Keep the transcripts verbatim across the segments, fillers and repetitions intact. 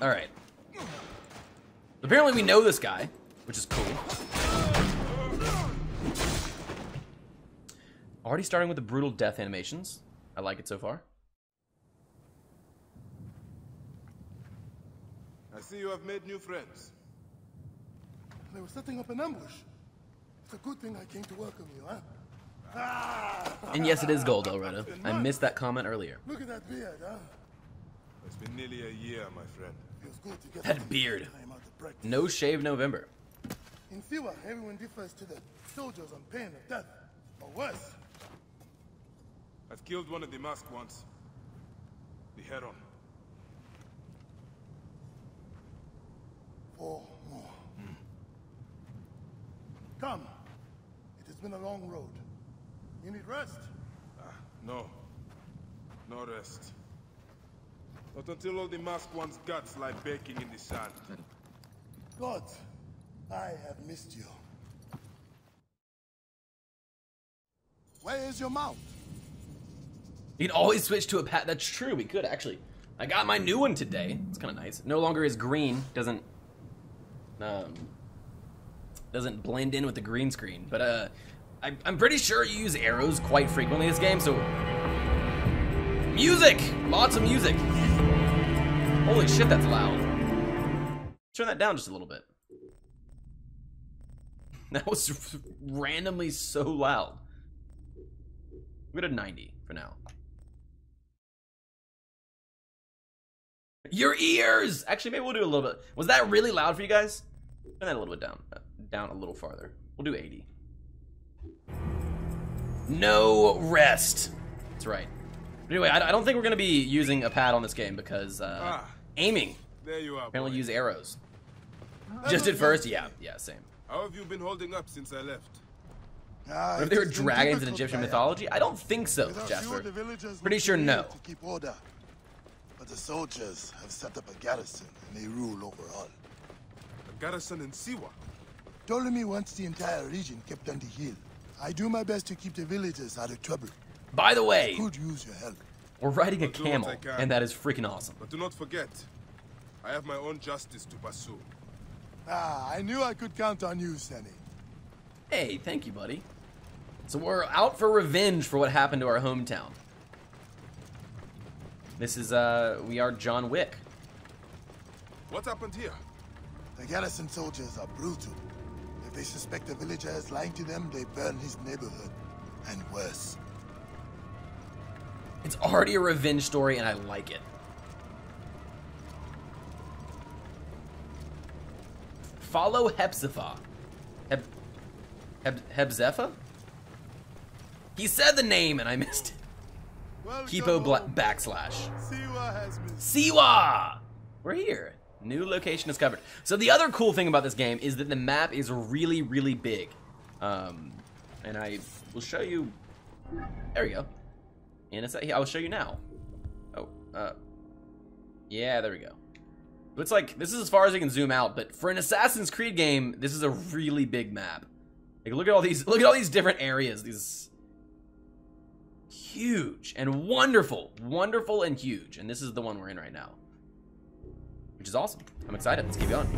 All right. Apparently we know this guy, which is cool. Already starting with the brutal death animations. I like it so far. I see you have made new friends. They were setting up an ambush. It's a good thing I came to welcome you, huh? And yes, it is gold, Elreda. I missed that comment earlier. Look at that beard, huh? It's been nearly a year, my friend. Feels good to get that beard. No shave November. In Siwa, everyone differs to the soldiers on pain of death, or worse. I've killed one of the masked once. The Heron. Four more. Mm. Come. It has been a long road. You need rest? Uh, no. No rest. Not until all the masked ones' guts lie baking in the sand. God, I have missed you. Where is your mount? You can always switch to a pat. That's true. We could, actually. I got my new one today. It's kind of nice. No longer is green. Doesn't... Um... Doesn't blend in with the green screen. But, uh... I, I'm pretty sure you use arrows quite frequently in this game, so... Music! Lots of music. Holy shit, that's loud. Turn that down just a little bit. That was randomly so loud. We're at a ninety for now. Your ears! Actually, maybe we'll do a little bit. Was that really loud for you guys? Turn that a little bit down. Uh, down a little farther. We'll do eighty. No rest. That's right. But anyway, I, I don't think we're going to be using a pad on this game because uh, ah, aiming. There you are. Apparently, boy. Use arrows. That just at first, yeah, yeah, same. How have you been holding up since I left? Ah, if there were dragons in Egyptian mythology, I don't think so, without Jasper. You, pretty sure no. To keep order. But the soldiers have set up a garrison and they rule over all. A garrison in Siwa. Ptolemy wants the entire region kept on the hill. I do my best to keep the villagers out of trouble. By the way, I could use your help. We're riding a camel, and that is freaking awesome. But do not forget, I have my own justice to pursue. Ah, I knew I could count on you, Senni. Hey, thank you, buddy. So we're out for revenge for what happened to our hometown. This is, uh, we are John Wick. What happened here? The garrison soldiers are brutal. They suspect the villager is lying to them, they burn his neighborhood, and worse. It's already a revenge story, and I like it. Follow Hepzefa. Heb... Heb... Hepzefa? He said the name, and I missed it. Welcome. Kipo bla backslash. Siwa has missed. Siwa! We're here. New location is covered. So the other cool thing about this game is that the map is really, really big. Um, and I will show you... There we go. And it's, I will show you now. Oh, uh... yeah, there we go. It's like, this is as far as you can zoom out, but for an Assassin's Creed game, this is a really big map. Like, look at all these, look at all these different areas. These... huge and wonderful. Wonderful and huge. And this is the one we're in right now. Which is awesome. I'm excited. Let's keep going.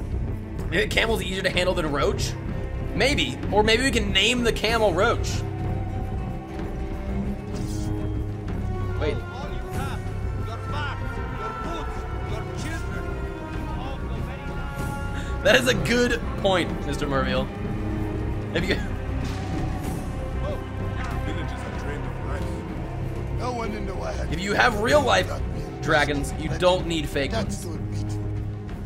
Maybe the camel's easier to handle than a roach? Maybe. Or maybe we can name the camel Roach. Wait. All you have, your back, your boots, your children, all go very loud. That is a good point, Mister Merville. Have you... oh, villages are drained of life. No one in the way. If you have real life dragons, you don't need fake ones.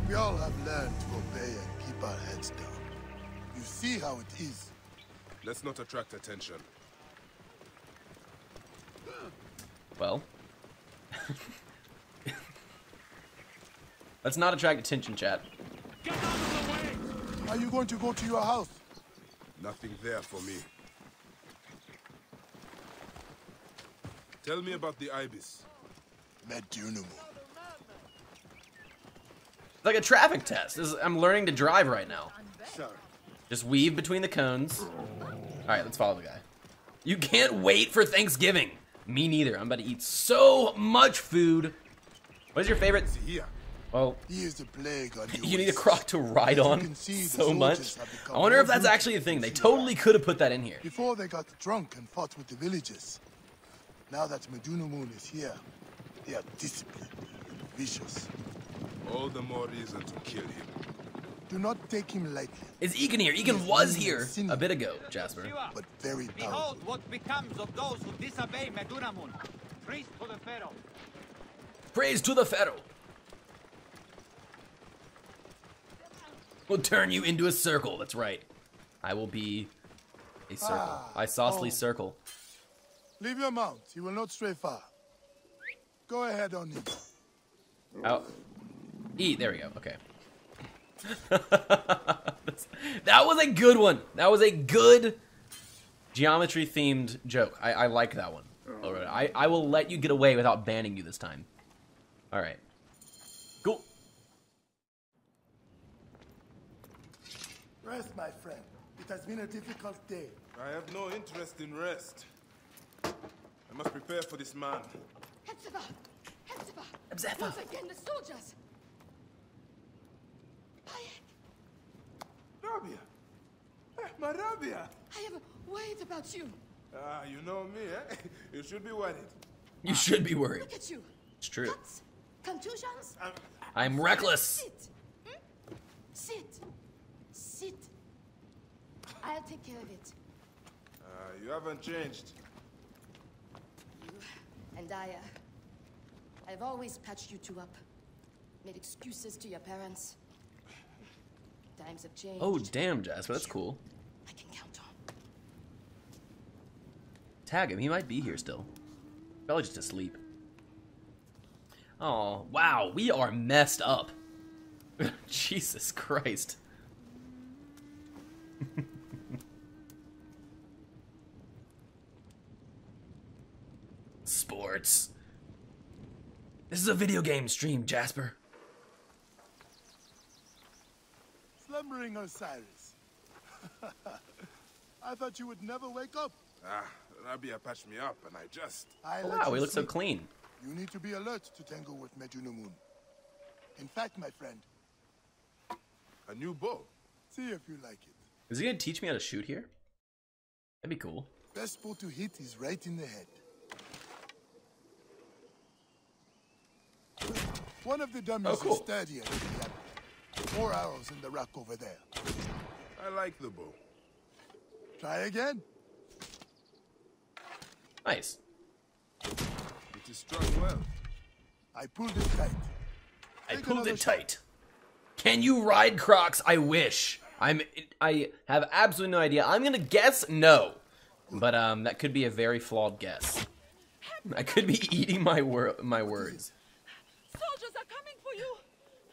We all have learned to obey and keep our heads down. You see how it is. Let's not attract attention. Well. Let's not attract attention, chat. Get out of the way! Are you going to go to your house? Nothing there for me. Tell me about the Ibis. Medunum. It's like a traffic test. This is, I'm learning to drive right now. Sure. Just weave between the cones. All right, let's follow the guy. You can't wait for Thanksgiving. Me neither. I'm about to eat so much food. What is your favorite? Well, you need a croc to ride on so much. I wonder if that's actually a thing. They totally could have put that in here. Before they got drunk and fought with the villagers. Now that Medunamun is here, they are disciplined and vicious. All the more reason to kill him. Do not take him lightly. Is Egan here? Egan was here a bit ago, Jasper. But very powerful. Behold what becomes of those who disobey Medunamun. Praise to the Pharaoh. Praise to the Pharaoh. We'll turn you into a circle. That's right. I will be a circle. Ah, Isosceles oh. circle. Leave your mount. You will not stray far. Go ahead on him. Oh. E. There we go. Okay. That was a good one. That was a good geometry-themed joke. I, I like that one. All right. I, I will let you get away without banning you this time. All right. Cool. Rest, my friend. It has been a difficult day. I have no interest in rest. I must prepare for this man. Hepzibah! Hepzibah! Hepzibah! Once again, the soldiers! Bayek! Rabiah! Eh, my Rabiah! I am worried about you. Ah, you know me, eh? You should be worried. You should be worried. Look at you. It's true. Cuts? Contusions? I'm, I'm reckless. Sit. Hmm? Sit. Sit. I'll take care of it. Uh, you haven't changed. You and I, uh, I've always patched you two up. Made excuses to your parents. Times have changed. Oh, damn, Jasper. That's cool. I can count on. Tag him. He might be here still. Probably just asleep. Oh, wow. We are messed up. Jesus Christ. Sports. This is a video game stream, Jasper. Slumbering Osiris. I thought you would never wake up. Ah, Rabiah patched me up, and I just... I oh, wow, we sleep. Look so clean. You need to be alert to tangle with Medunamun. In fact, my friend... A new bow. See if you like it. Is he going to teach me how to shoot here? That'd be cool. Best bow to hit is right in the head. One of the dummies oh, cool. is sturdier than the other. More arrows in the rock over there. I like the bow. Try again. Nice. It is struck well. I pulled it tight. I Take pulled it tight. Shot. Can you ride crocs? I wish. I'm. I have absolutely no idea. I'm gonna guess no, but um, that could be a very flawed guess. I could be eating my wor my words. Soldiers are coming for you.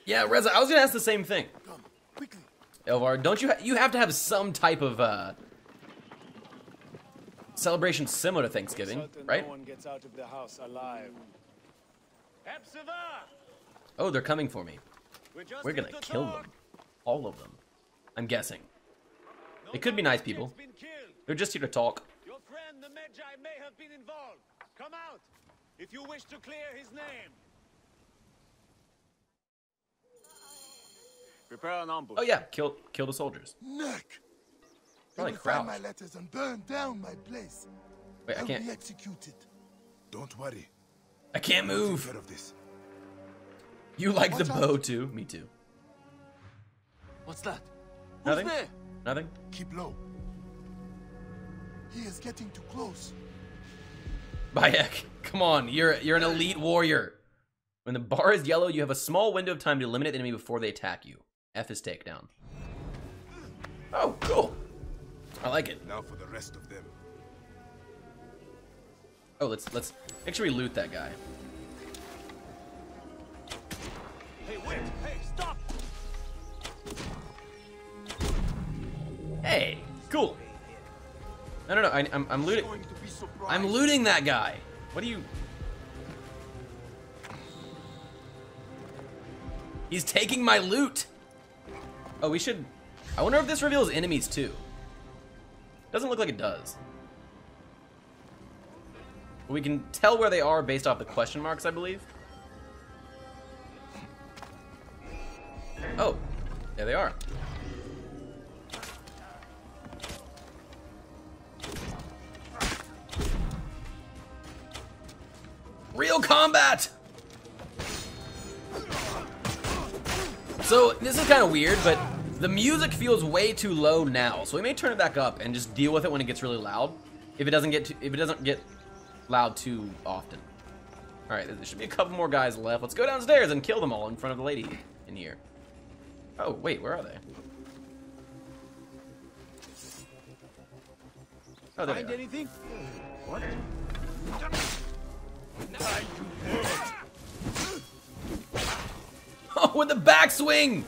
Yeah, Reza. I was gonna ask the same thing. Come quickly. Elvar, don't you ha you have to have some type of uh. celebration similar to Thanksgiving, right? No one gets out of the house alive. Oh, they're coming for me. We're, We're gonna kill talk. them, all of them. I'm guessing. They could be nice people. They're just here to talk. Your friend, the Magi, may have been involved. Come out if you wish to clear his name. Prepare an ambush. Oh yeah, kill kill the soldiers. Nick. Probably crouch. My letters and burn down my place. Wait, I can't. I'll be executed. Don't worry. I can't move. Care of this. You like Watch the bow out. too? Me too. What's that? Nothing. Who's there? Nothing. Keep low. He is getting too close. Bayek, come on. You're you're an elite warrior. When the bar is yellow, you have a small window of time to eliminate the enemy before they attack you. F is takedown. Oh, cool. I like it. Now for the rest of them. Oh, let's let's make sure we loot that guy. Hey, wait! Hey, stop! Hey, cool. No, no, no. I, I'm I'm looting. I'm looting that guy. What do you? He's taking my loot. Oh, we should. I wonder if this reveals enemies too. Doesn't look like it does. We can tell where they are based off the question marks, I believe. Oh, there they are. Real combat! So, this is kind of weird, but the music feels way too low now, so we may turn it back up and just deal with it when it gets really loud. If it doesn't get too, if it doesn't get loud too often. Alright, there should be a couple more guys left. Let's go downstairs and kill them all in front of the lady in here. Oh, wait, where are they? Oh, there Find anything? What? Oh, with the backswing!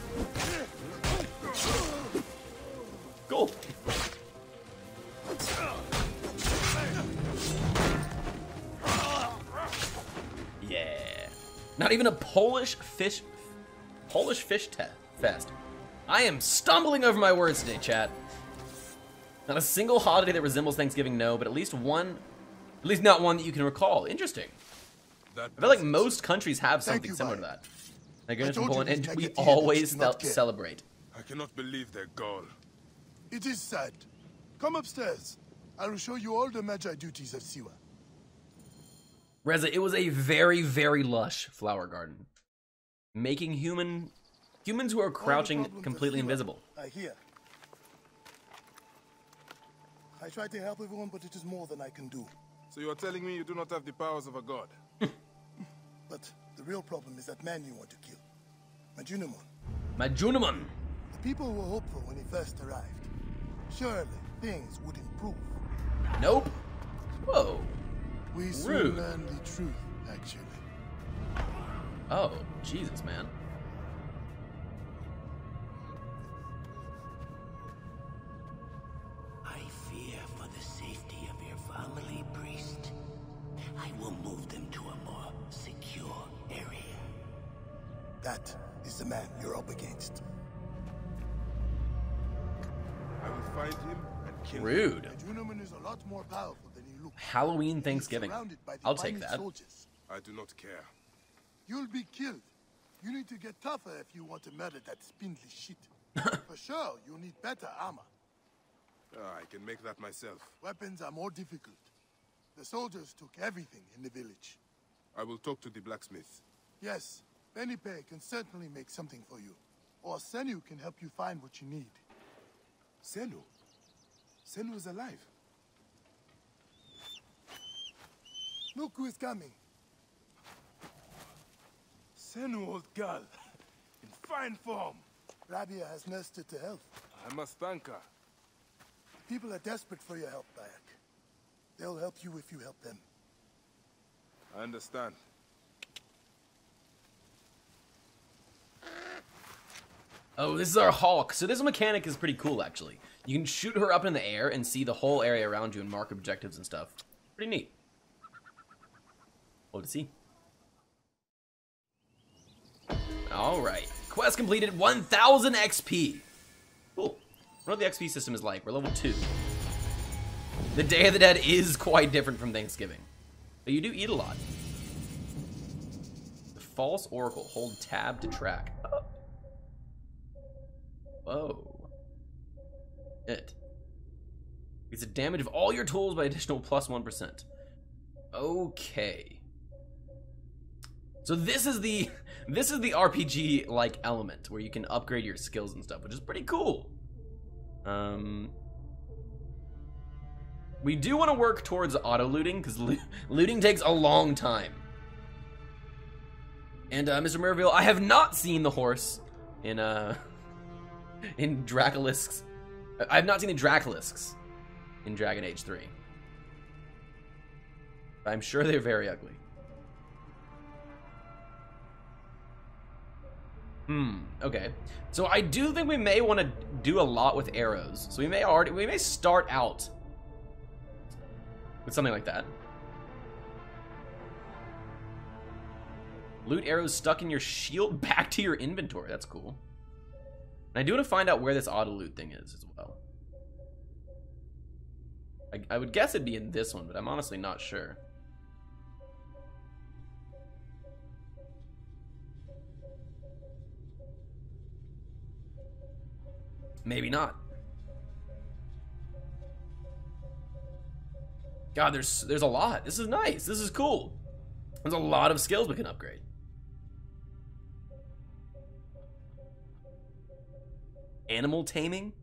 Cool. Yeah. Not even a Polish fish... Polish fish te fest. I am stumbling over my words today, chat. Not a single holiday that resembles Thanksgiving, no, but at least one... At least not one that you can recall. Interesting. That I feel like most countries have something you, similar to that. Like you're from Poland, and we always celebrate. I cannot believe their goal. It is sad. Come upstairs. I will show you all the magi duties of Siwa. Reza, it was a very, very lush flower garden. Making human... Humans who are crouching completely invisible. I hear. I try to help everyone, but it is more than I can do. So you are telling me you do not have the powers of a god? But the real problem is that man you want to kill. Medunamun. Medunamun! The people were hopeful when he first arrived. Surely things would improve. Nope. Whoa. We Rude. soon learned the truth, actually. Oh, Jesus, man. That is the man you're up against. I will find him and kill him. Rude. Medunamun is a lot more powerful than he looks. Halloween Thanksgiving. I'll take that. Soldiers. I do not care. You'll be killed. You need to get tougher if you want to murder that spindly shit. For sure, you'll need better armor. Ah, I can make that myself. Weapons are more difficult. The soldiers took everything in the village. I will talk to the blacksmith. Yes. Benipei can certainly make something for you. Or Senu can help you find what you need. Senu? Senu is alive. Look who is coming. Senu, old girl. In fine form. Rabiah has nursed her to health. I must thank her. People are desperate for your help, Bayek. They'll help you if you help them. I understand. Oh, this is our Hawk. So this mechanic is pretty cool, actually. You can shoot her up in the air and see the whole area around you and mark objectives and stuff. Pretty neat. Love to see. All right. Quest completed. one thousand X P. Cool. I wonder what the X P system is like. We're level two. The Day of the Dead is quite different from Thanksgiving. But you do eat a lot. The False Oracle. Hold tab to track. Oh. Whoa. It. It's a damage of all your tools by additional plus one percent. Okay. So this is the this is the R P G like element where you can upgrade your skills and stuff, which is pretty cool. Um We do want to work towards auto looting cuz lo looting takes a long time. And uh Mister Merville, I have not seen the horse in uh In Dracolisks. I have not seen the Dracolisks in Dragon Age three. I'm sure they're very ugly. Hmm, okay. So I do think we may want to do a lot with arrows. So we may already we may start out with something like that. Loot arrows stuck in your shield back to your inventory. That's cool. And I do want to find out where this auto loot thing is as well. I, I would guess it'd be in this one, but I'm honestly not sure. Maybe not. God, there's there's a lot. This is nice. This is cool. There's a lot of skills we can upgrade. Animal taming?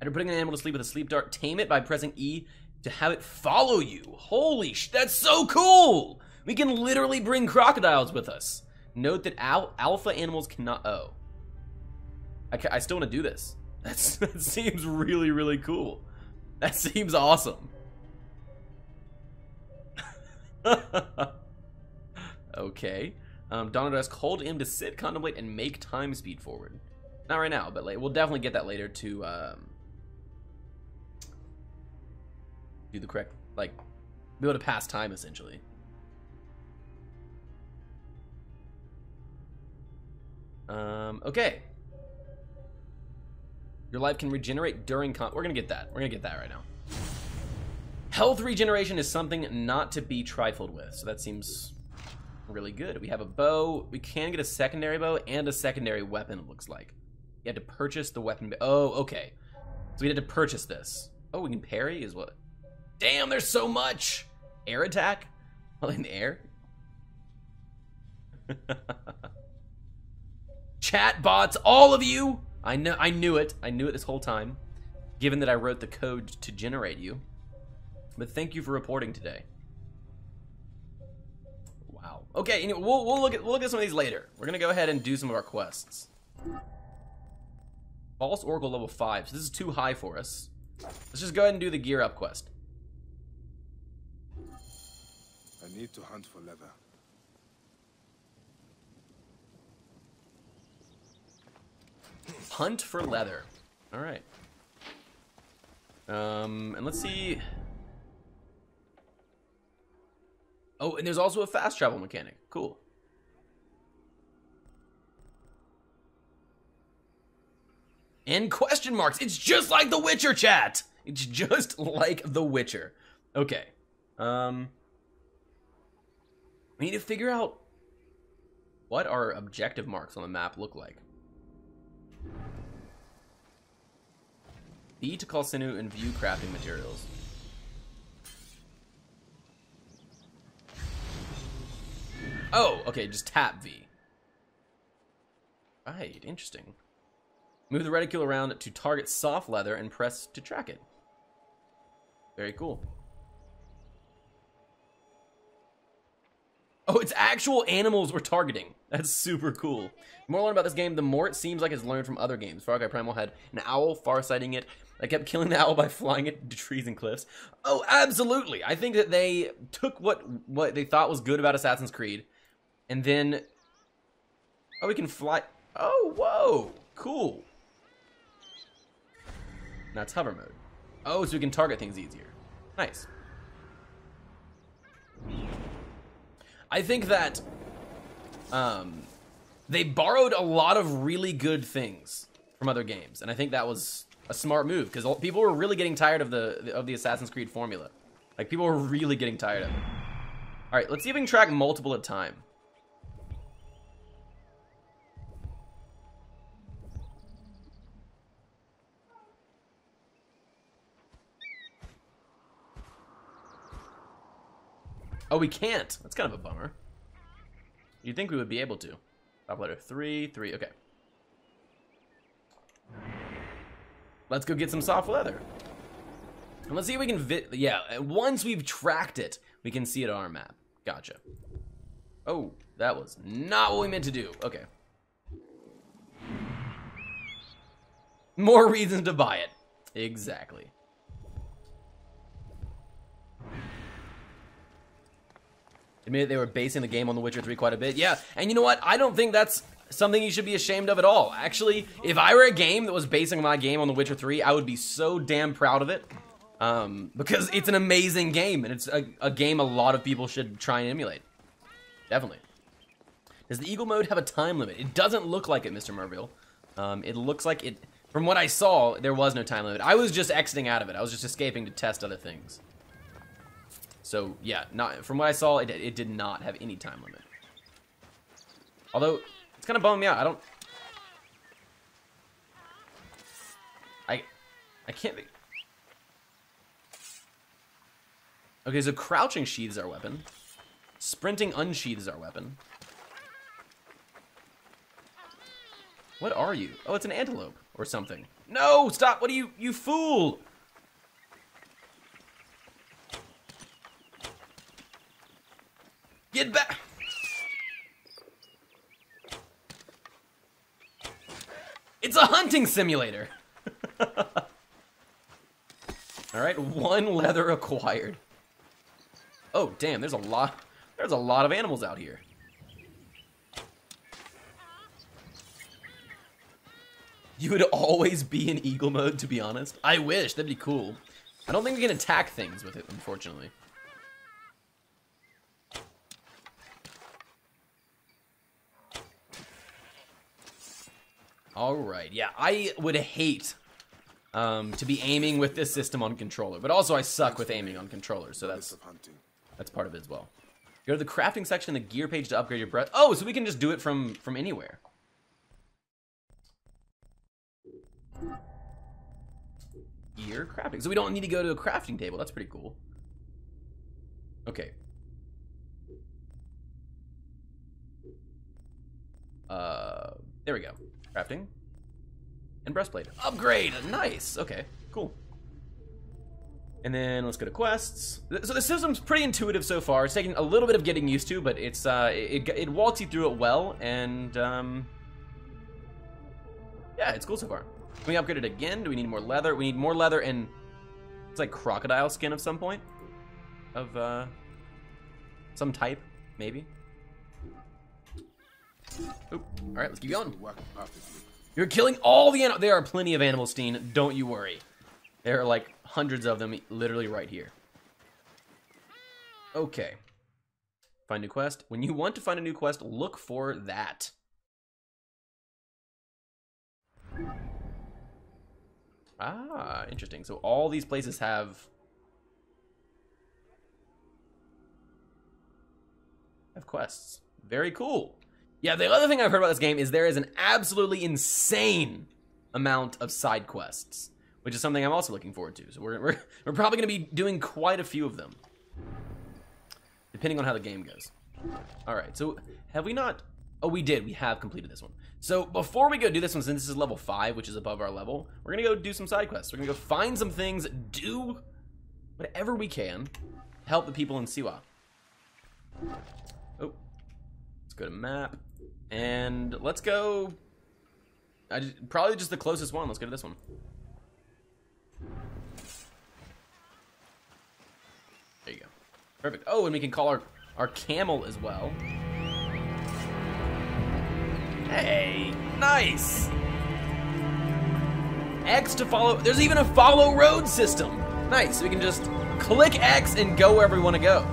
After putting an animal to sleep with a sleep dart, tame it by pressing E to have it follow you. Holy sh... That's so cool! We can literally bring crocodiles with us. Note that al alpha animals cannot... Oh. I, ca I still want to do this. That's, that seems really, really cool. That seems awesome. Okay. Um, Donald asks, hold M to sit, contemplate, and make time speed forward. Not right now, but later. We'll definitely get that later to um, do the correct, like, be able to pass time, essentially. Um, okay. Your life can regenerate during con- We're gonna get that. We're gonna get that right now. Health regeneration is something not to be trifled with, so that seems really good. We have a bow. We can get a secondary bow and a secondary weapon, it looks like. You had to purchase the weapon. Oh, okay. So we had to purchase this. Oh, we can parry is what? Damn, there's so much! Air attack? Oh, in the air? Chat bots, all of you! I know, I knew it. I knew it this whole time, given that I wrote the code to generate you. But thank you for reporting today. Wow. Okay, anyway, we'll, we'll, look at, we'll look at some of these later. We're going to go ahead and do some of our quests. False Oracle level five. So this is too high for us. Let's just go ahead and do the gear up quest. I need to hunt for leather. Hunt for leather. All right. Um, and let's see. Oh, and there's also a fast travel mechanic. Cool. And question marks. It's just like The Witcher, chat. It's just like The Witcher. Okay. Um, we need to figure out what our objective marks on the map look like. B to call Senu and view crafting materials. Oh, okay, just tap V. Right, interesting. Move the reticule around to target soft leather and press to track it. Very cool. Oh, it's actual animals we're targeting. That's super cool. The more I learn about this game, the more it seems like it's learned from other games. Far Cry Primal had an owl, farsighting it. I kept killing the owl by flying it to trees and cliffs. Oh, absolutely. I think that they took what what they thought was good about Assassin's Creed, and then... Oh, we can fly... Oh, whoa. Cool. Now it's hover mode. Oh, so we can target things easier. Nice. I think that um, they borrowed a lot of really good things from other games, and I think that was a smart move because people were really getting tired of the of the Assassin's Creed formula. Like, people were really getting tired of it. All right, let's see if we can track multiple at a time. Oh, we can't. That's kind of a bummer. You'd think we would be able to. Top letter three, three, okay. Let's go get some soft leather. And let's see if we can, vi yeah, once we've tracked it, we can see it on our map. Gotcha. Oh, that was not what we meant to do. Okay. More reasons to buy it. Exactly. Admit they were basing the game on The Witcher three quite a bit. Yeah, and you know what? I don't think that's something you should be ashamed of at all. Actually, if I were a game that was basing my game on The Witcher three, I would be so damn proud of it. Um, because it's an amazing game, and it's a, a game a lot of people should try and emulate. Definitely. Does the Eagle mode have a time limit? It doesn't look like it, Mister Merville. Um, it looks like it... From what I saw, there was no time limit. I was just exiting out of it. I was just escaping to test other things. So yeah, not from what I saw, it, it did not have any time limit. Although it's kind of bumming me out. I don't. I can't make... Okay, so crouching sheathes our weapon. Sprinting unsheathes our weapon. What are you? Oh, it's an antelope or something. No, stop! What are you, you fool? Get back! It's a hunting simulator! Alright, one leather acquired. Oh, damn, there's a lot, there's a lot of animals out here. You would always be in eagle mode, to be honest. I wish, that'd be cool. I don't think we can attack things with it, unfortunately. Alright, yeah, I would hate um, to be aiming with this system on controller, but also I suck with aiming on controller, so that's... That's part of it as well. Go to the crafting section, the gear page to upgrade your breath. Oh, so we can just do it from from anywhere. Gear crafting. So we don't need to go to a crafting table. That's pretty cool. Okay. Uh, there we go. Crafting. And breastplate. Upgrade! Nice! Okay, cool. And then let's go to quests. So the system's pretty intuitive so far. It's taking a little bit of getting used to, but it's uh, it, it walks you through it well, and um, yeah, it's cool so far. Can we upgrade it again? Do we need more leather? We need more leather and it's like crocodile skin of some point, of uh, some type, maybe. Oop. All right, let's keep going. You're killing all the animals. There are plenty of animals, Steen. Don't you worry. There are like hundreds of them literally right here. Okay. Find new quest. When you want to find a new quest, look for that. Ah, interesting. So all these places have... have quests. Very cool. Yeah, the other thing I've heard about this game is there is an absolutely insane amount of side quests, which is something I'm also looking forward to. So we're, we're, we're probably going to be doing quite a few of them, depending on how the game goes. All right, so have we not... Oh, we did. We have completed this one. So before we go do this one, since this is level five, which is above our level, we're going to go do some side quests. We're going to go find some things, do whatever we can to help the people in Siwa. Oh, let's go to map. And let's go... I just, probably just the closest one. Let's go to this one. There you go. Perfect. Oh, and we can call our, our camel as well. Hey, nice! X to follow. There's even a follow road system. Nice, so we can just click X and go wherever we want to go.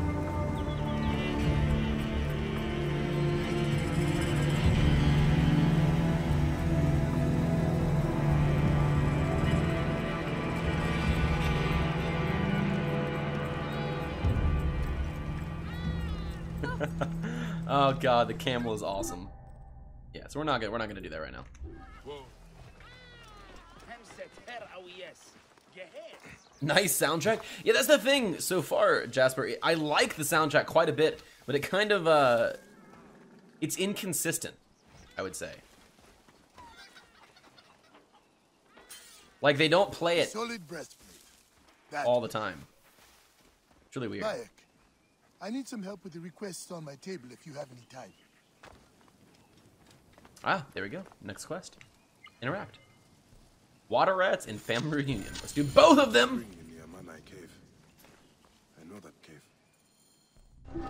Oh god, the camel is awesome. Yeah, so we're not gonna we're not gonna do that right now. Whoa. Nice soundtrack. Yeah, that's the thing so far, Jasper. I like the soundtrack quite a bit, but it kind of uh, it's inconsistent, I would say. Like they don't play it Solid breastplate. all the time. It's really weird. Bayek. I need some help with the requests on my table if you have any time. Ah, there we go. Next quest. Interact. Water rats and family reunion. Let's do both of them! I know that cave.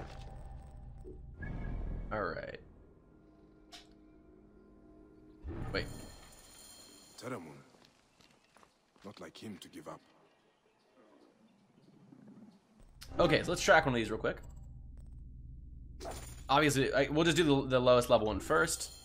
Alright. Wait. Teramon. Not like him to give up. Okay, so let's track one of these real quick. Obviously, I, we'll just do the, the lowest level one first.